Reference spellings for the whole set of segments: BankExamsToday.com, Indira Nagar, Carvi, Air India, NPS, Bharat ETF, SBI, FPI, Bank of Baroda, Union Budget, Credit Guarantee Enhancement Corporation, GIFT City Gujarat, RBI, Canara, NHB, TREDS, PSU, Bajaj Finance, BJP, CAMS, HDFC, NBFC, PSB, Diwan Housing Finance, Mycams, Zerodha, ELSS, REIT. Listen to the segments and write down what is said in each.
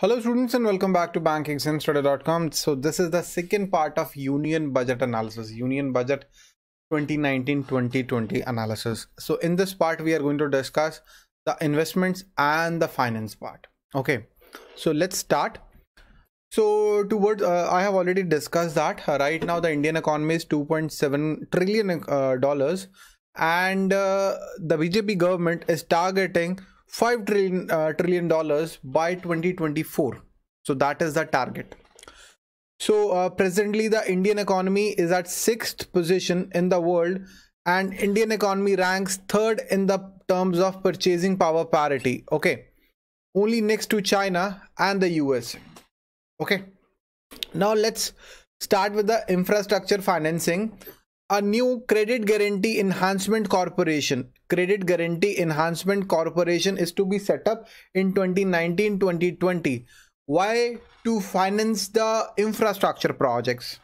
Hello students and welcome back to BankExamsToday.com. So this is the second part of Union Budget analysis, Union Budget 2019-2020 analysis. So in this part we are going to discuss the investments and the finance part. Okay, so let's start. So towards I have already discussed that right now the Indian economy is $2.7 trillion and the BJP government is targeting $5 trillion by 2024. So that is the target. So presently the Indian economy is at 6th position in the world, and Indian economy ranks 3rd in the terms of purchasing power parity. Okay, only next to China and the US. Okay, now let's start with the infrastructure financing. A new Credit Guarantee Enhancement Corporation. Credit Guarantee Enhancement Corporation is to be set up in 2019-2020. Why? To finance the infrastructure projects.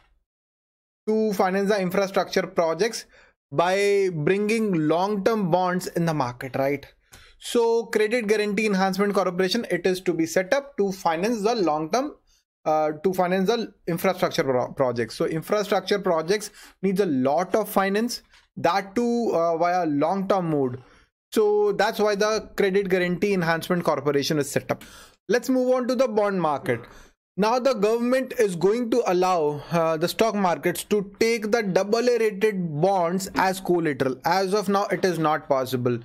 To finance the infrastructure projects by bringing long-term bonds in the market, right? So Credit Guarantee Enhancement Corporation, it is to be set up to finance the long-term infrastructure projects. So infrastructure projects needs a lot of finance, that too via long-term mode. So that's why the Credit Guarantee Enhancement Corporation is set up. Let's move on to the bond market. Now the government is going to allow the stock markets to take the AA rated bonds as collateral. As of now it is not possible.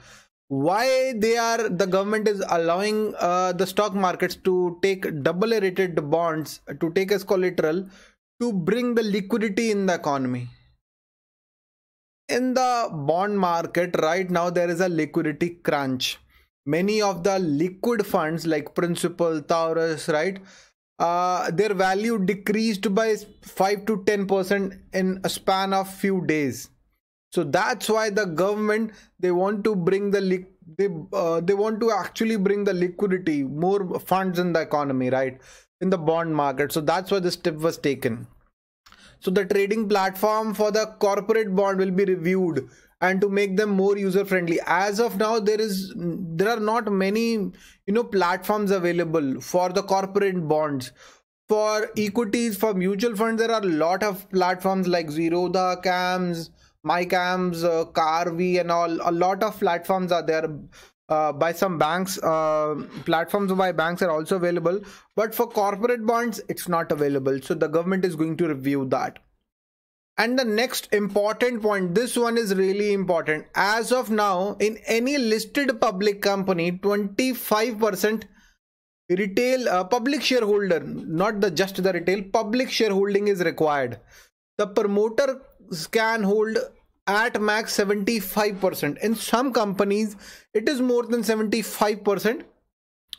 Why the government is allowing the stock markets to take AA rated bonds to take as collateral? To bring the liquidity in the economy. In the bond market right now there is a liquidity crunch. Many of the liquid funds like Principal, Taurus, right, their value decreased by 5 to 10% in a span of few days. So that's why the government, they want to bring the liquidity, more funds in the economy, right, in the bond market. So that's why this step was taken. So the trading platform for the corporate bond will be reviewed and to make them more user friendly. As of now there are not many, you know, platforms available for the corporate bonds. For equities, for mutual funds, there are a lot of platforms like Zerodha, CAMS, Mycams, Carvi and all. A lot of platforms are there by some banks. Platforms by banks are also available, but for corporate bonds it's not available. So the government is going to review that. And the next important point, this one is really important. As of now in any listed public company 25% retail public shareholder, not the just the retail, public shareholding is required. The promoter can hold at max 75%. In some companies it is more than 75%.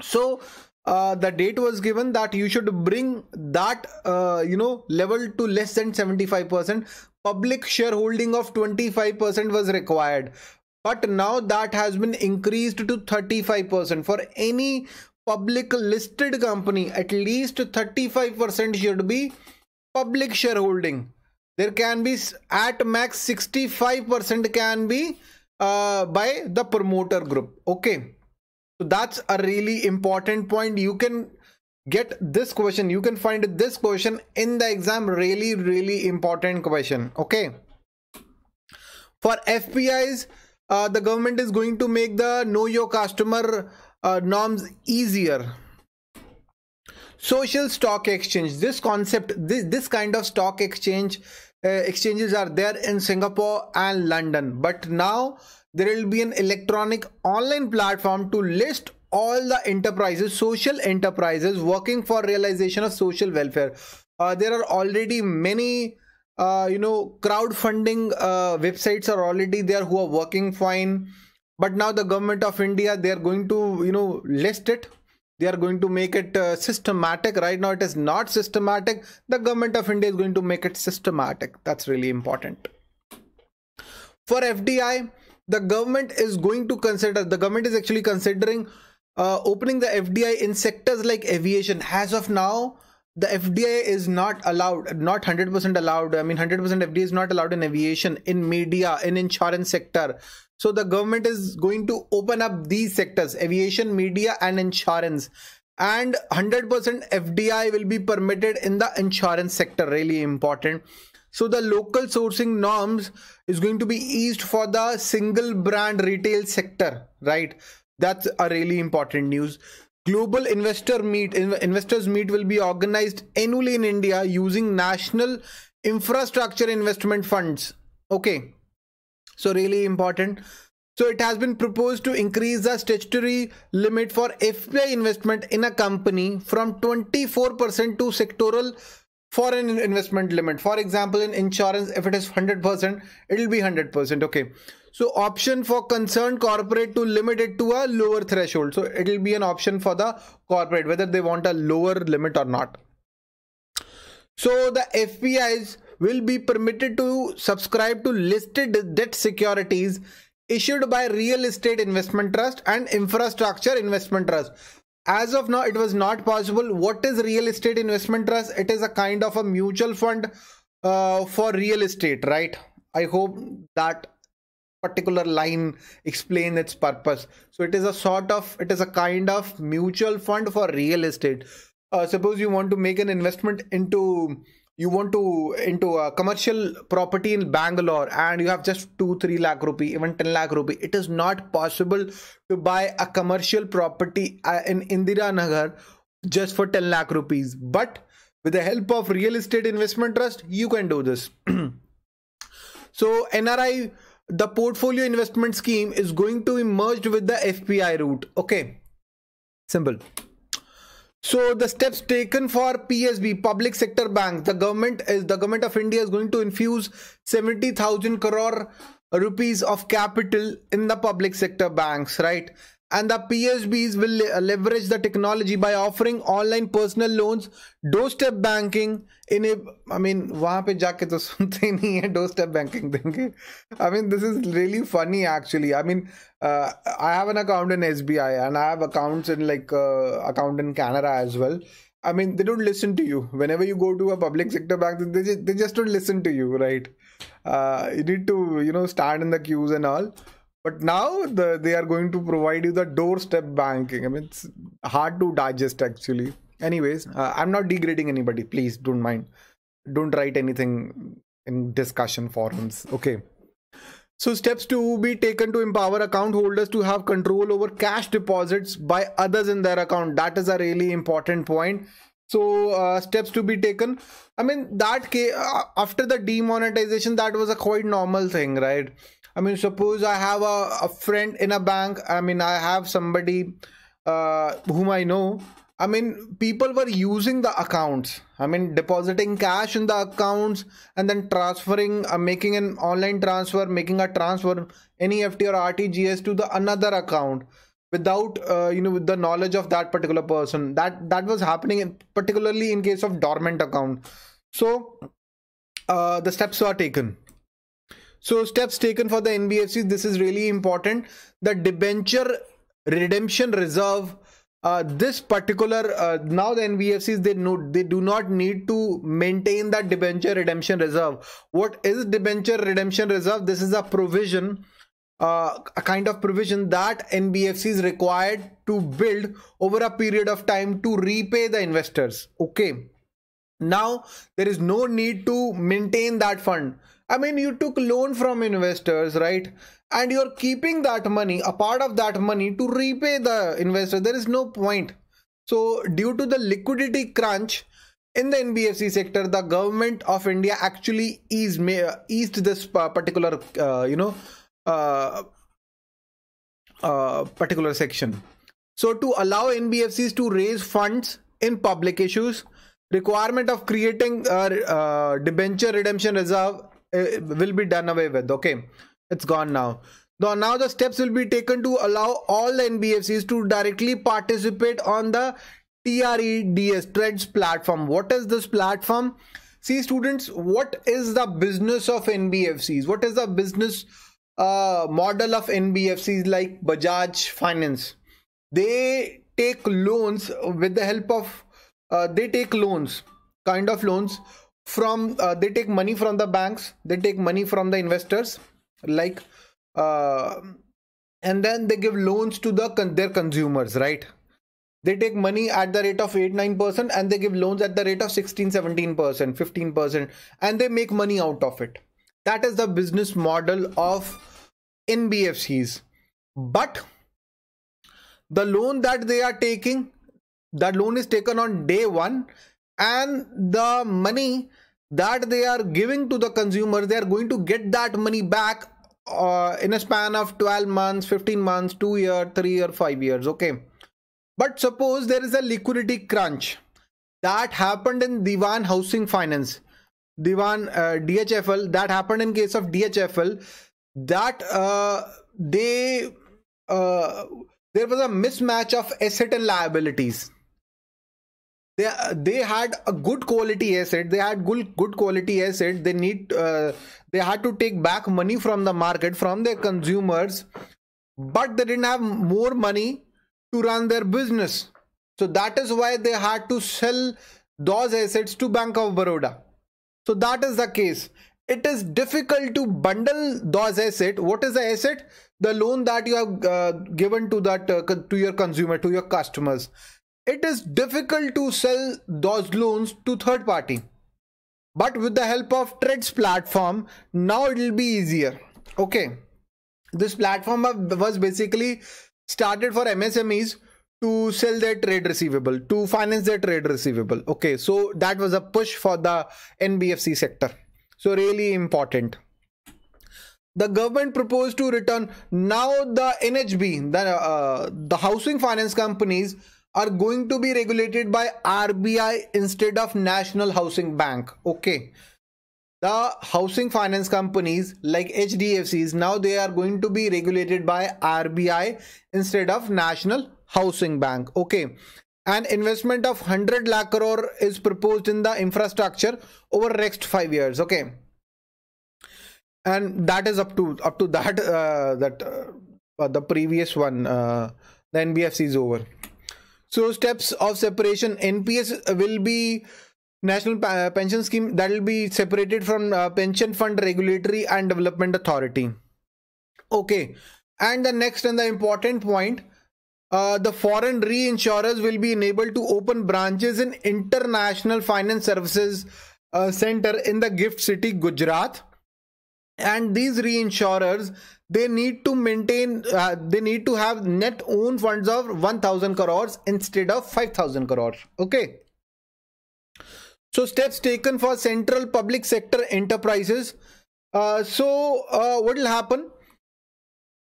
So the date was given that you should bring that level to less than 75%. Public shareholding of 25% was required, but now that has been increased to 35%. For any public listed company at least 35% should be public shareholding. There can be at max 65% can be by the promoter group. Okay, so that's a really important point. You can get this question, you can find this question in the exam. Really important question. Okay, for FPIs the government is going to make the know your customer norms easier. Social stock exchange, this concept, this kind of stock exchange exchanges are there in Singapore and London, but now there will be an electronic online platform to list all the enterprises, social enterprises working for realization of social welfare. There are already many crowdfunding websites are already there who are working fine, but now the government of India, they are going to list it. They are going to make it systematic. Right now it is not systematic. The government of India is going to make it systematic. That's really important. For FDI, the government is going to consider, the government is actually considering opening the FDI in sectors like aviation. As of now the FDI is not allowed, not 100% allowed. I mean 100% FDI is not allowed in aviation, in media, in insurance sector. So the government is going to open up these sectors, aviation, media and insurance, and 100% FDI will be permitted in the insurance sector. Really important. So the local sourcing norms is going to be eased for the single brand retail sector, right? That's a really important news. Global investors meet will be organized annually in India using national infrastructure investment funds. Okay, so really important. So it has been proposed to increase the statutory limit for FPI investment in a company from 24% to sectoral foreign investment limit. For example, in insurance, if it is 100%, it will be 100%. Okay, so option for concerned corporate to limit it to a lower threshold. So it will be an option for the corporate whether they want a lower limit or not. So the FPIs will be permitted to subscribe to listed debt securities issued by real estate investment trust and infrastructure investment trust. As of now, it was not possible. What is real estate investment trust? It is a kind of a mutual fund for real estate, right? I hope that particular line explains its purpose. So it is a sort of, it is a kind of mutual fund for real estate. Suppose you want to make an investment into, you want to into a commercial property in Bangalore and you have just 2-3 lakh rupee, even 10 lakh rupee. It is not possible to buy a commercial property in Indira Nagar just for 10 lakh rupees. But with the help of real estate investment trust, you can do this. So NRI, the portfolio investment scheme is going to be merged with the FPI route. Okay, simple. So the steps taken for PSB, public sector banks, the government of India is going to infuse 70,000 crore rupees of capital in the public sector banks, right? And the PSBs will leverage the technology by offering online personal loans, doorstep banking. In a, I mean, wahan pe jaake to sunte nahi hai, doorstep banking denge. I mean, this is really funny actually. I mean, I have an account in SBI and I have accounts in like account in Canara as well. I mean, they don't listen to you. Whenever you go to a public sector bank, they just don't listen to you, right? You need to, you know, stand in the queues and all. But now they are going to provide you the doorstep banking. I mean, it's hard to digest actually. Anyways, I'm not degrading anybody. Please don't mind. Don't write anything in discussion forums. Okay. So steps to be taken to empower account holders to have control over cash deposits by others in their account. That is a really important point. So steps to be taken. I mean, that case, after the demonetization, that was a quite normal thing, right? I mean, suppose I have a friend in a bank. I mean, I have somebody whom I know. I mean, people were using the accounts. I mean, depositing cash in the accounts and then transferring, making an online transfer, making a transfer, NEFT or RTGS to the another account without, you know, with the knowledge of that particular person. That was happening in, particularly in case of dormant account. So the steps are taken. So steps taken for the NBFCs, this is really important. The debenture redemption reserve, this particular, now the NBFCs, they do not need to maintain that debenture redemption reserve. What is debenture redemption reserve? This is a provision, a kind of provision that NBFCs required to build over a period of time to repay the investors. Okay. Now there is no need to maintain that fund. I mean, you took loan from investors, right? And you're keeping that money, a part of that money to repay the investor. There is no point. So due to the liquidity crunch in the NBFC sector, the government of India actually eased this particular, particular section. So to allow NBFCs to raise funds in public issues, requirement of creating debenture redemption reserve will be done away with. Okay, it's gone now. Now the steps will be taken to allow all the NBFCs to directly participate on the TREDS platform. What is this platform? See students, what is the business of NBFCs? What is the business model of NBFCs like Bajaj Finance? They take loans with the help of, they take loans, kind of loans from, they take money from the banks, they take money from the investors, like, and then they give loans to their consumers, right? They take money at the rate of 8-9% and they give loans at the rate of 16-17%, 15%, and they make money out of it. That is the business model of NBFCs. But the loan that they are taking, that loan is taken on day one, and the money that they are giving to the consumer, they are going to get that money back in a span of 12 months, 15 months, 2 years, 3 years, 5 years. Okay. But suppose there is a liquidity crunch that happened in Diwan Housing Finance, DHFL, that happened in case of DHFL, that there was a mismatch of asset and liabilities. They had a good quality asset, they had good quality asset, they had to take back money from the market, from their consumers, but they didn't have more money to run their business. So that is why they had to sell those assets to Bank of Baroda. So that is the case. It is difficult to bundle those assets. What is the asset? The loan that you have given to that to your consumer, to your customers. It is difficult to sell those loans to third party. But with the help of TREDS platform, now it will be easier. Okay. This platform was basically started for MSMEs to sell their trade receivable, to finance their trade receivable. Okay, so that was a push for the NBFC sector. So really important. The government proposed to return. Now the NHB, the housing finance companies are going to be regulated by RBI instead of National Housing Bank. Okay. The housing finance companies like HDFCs, now they are going to be regulated by RBI instead of National Housing Bank. Okay. An investment of 100 lakh crore is proposed in the infrastructure over next 5 years. Okay. And that is up to that, the previous one, the NBFC is over. So steps of separation, NPS will be National Pension Scheme, that will be separated from Pension Fund Regulatory and Development Authority. Okay, and the next and the important point, the foreign reinsurers will be enabled to open branches in International Finance Services Center in the GIFT City, Gujarat. And these reinsurers, they need to maintain, they need to have net own funds of 1000 crores instead of 5000 crores. Okay. So steps taken for central public sector enterprises. What will happen?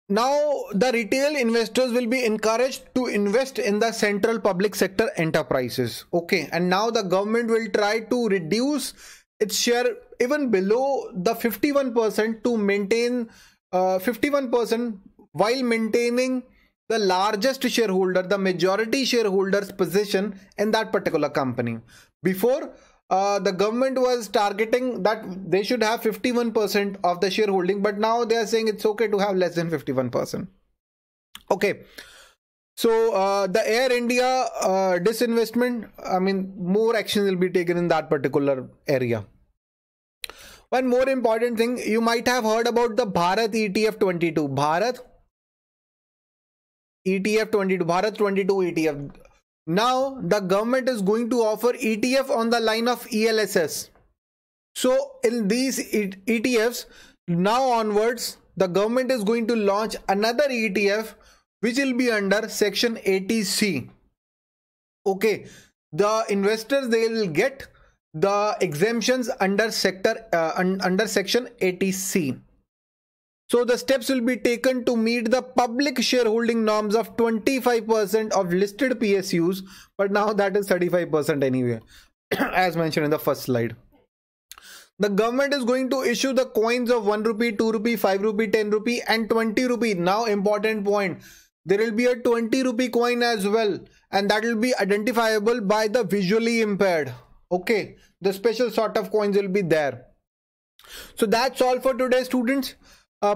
Now the retail investors will be encouraged to invest in the central public sector enterprises. Okay. And now the government will try to reduce its share even below the 51% to maintain 51% while maintaining the largest shareholder, the majority shareholder's position in that particular company. Before, the government was targeting that they should have 51% of the shareholding, but now they are saying it's okay to have less than 51%. Okay. So the Air India disinvestment, I mean, more action will be taken in that particular area. One more important thing, you might have heard about the Bharat ETF 22. Bharat ETF 22, Bharat 22 ETF. Now the government is going to offer ETF on the line of ELSS. So in these ETFs, now onwards, the government is going to launch another ETF which will be under section 80C. Okay, the investors, they will get the exemptions under section 80C. So the steps will be taken to meet the public shareholding norms of 25% of listed PSUs, but now that is 35% anyway, as mentioned in the first slide. The government is going to issue the coins of 1 rupee, 2 rupee, 5 rupee, 10 rupee and 20 rupee. Now important point, there will be a 20 rupee coin as well, and that will be identifiable by the visually impaired. Okay, the special sort of coins will be there. So that's all for today, students.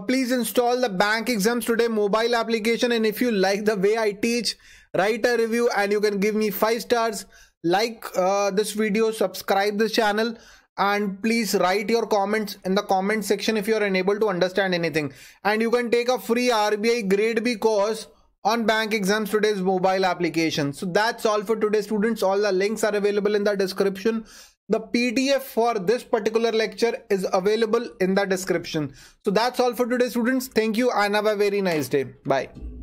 Please install the Bank Exams Today mobile application, and if you like the way I teach, write a review and you can give me 5 stars. Like this video, subscribe this channel, and please write your comments in the comment section if you are unable to understand anything. And you can take a free RBI grade B course on Bank Exams Today's mobile application. So that's all for today, students. All the links are available in the description. The PDF for this particular lecture is available in the description. So that's all for today, students. Thank you and have a very nice day. Bye.